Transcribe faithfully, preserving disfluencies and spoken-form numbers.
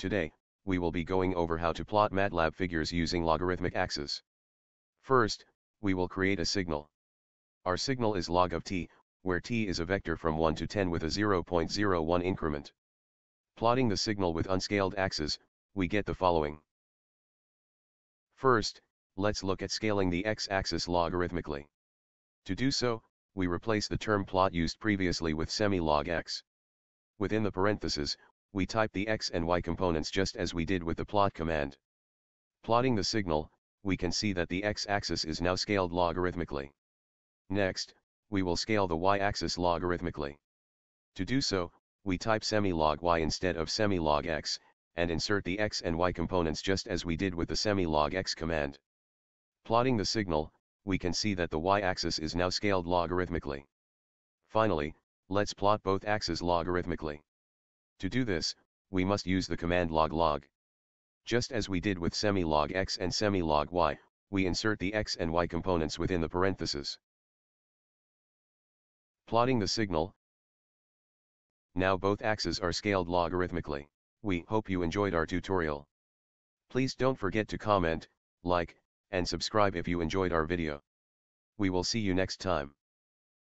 Today, we will be going over how to plot MATLAB figures using logarithmic axes. First, we will create a signal. Our signal is log of t, where t is a vector from one to ten with a zero point zero one increment. Plotting the signal with unscaled axes, we get the following. First, let's look at scaling the x-axis logarithmically. To do so, we replace the term plot used previously with semilogx. Within the parentheses, we type the x and y components just as we did with the plot command. Plotting the signal, we can see that the x-axis is now scaled logarithmically. Next, we will scale the y-axis logarithmically. To do so, we type semilog y instead of semilog x, and insert the x and y components just as we did with the semilogx command. Plotting the signal, we can see that the y-axis is now scaled logarithmically. Finally, let's plot both axes logarithmically. To do this, we must use the command loglog. Just as we did with semilogx and semilogy, we insert the x and y components within the parentheses. Plotting the signal. Now both axes are scaled logarithmically. We hope you enjoyed our tutorial. Please don't forget to comment, like, and subscribe if you enjoyed our video. We will see you next time.